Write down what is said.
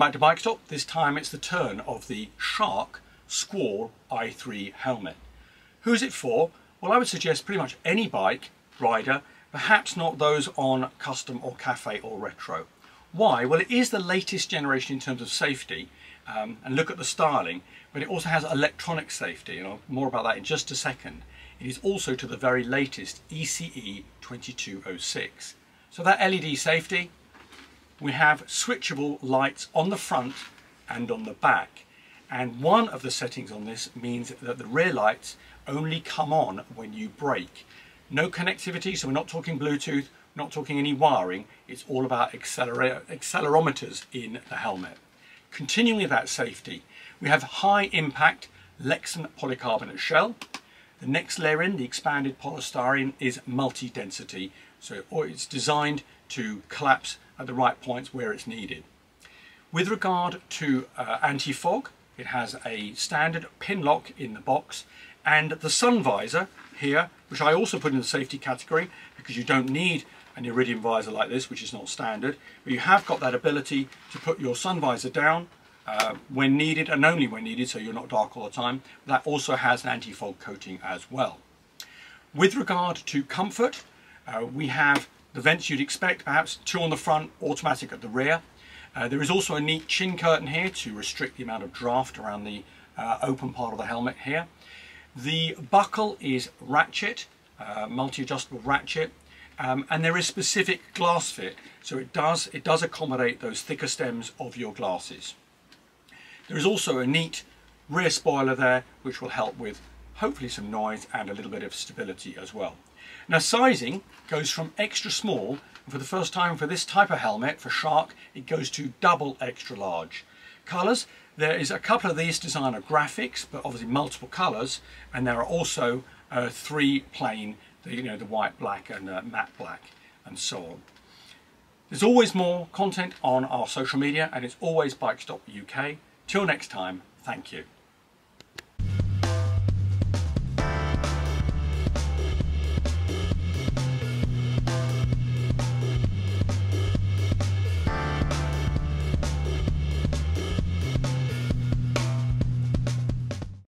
Welcome back to BikeStop. This time it's the turn of the Shark Squall i3 helmet. Who is it for? Well, I would suggest pretty much any bike rider, perhaps not those on custom or cafe or retro. Why? Well, it is the latest generation in terms of safety, and look at the styling, but it also has electronic safety, and I'll more about that in just a second. It is also to the very latest ECE 2206. So that LED safety, we have switchable lights on the front and on the back. And one of the settings on this means that the rear lights only come on when you brake. No connectivity, so we're not talking Bluetooth, not talking any wiring. It's all about accelerometers in the helmet. Continuing with that safety, we have high impact Lexan polycarbonate shell. The next layer in, the expanded polystyrene, is multi-density. So it's designed to collapse at the right points where it's needed. With regard to anti-fog, it has a standard pin lock in the box, and the sun visor here, which I also put in the safety category because you don't need an iridium visor like this, which is not standard, but you have got that ability to put your sun visor down when needed and only when needed, so you're not dark all the time. That also has an anti-fog coating as well. With regard to comfort, we have the vents you'd expect, perhaps two on the front, automatic at the rear. There is also a neat chin curtain here to restrict the amount of draft around the open part of the helmet here. The buckle is ratchet, multi-adjustable ratchet, and there is specific glass fit, so it does accommodate those thicker stems of your glasses. There is also a neat rear spoiler there, which will help with hopefully some noise and a little bit of stability as well. Now, sizing goes from extra small, and for the first time for this type of helmet, for Shark, it goes to double extra large. Colours, there is a couple of these designer graphics, but obviously multiple colours, and there are also three plain, the white, black and matte black and so on. There's always more content on our social media, and it's always BikeStopUK. Till next time, thank you.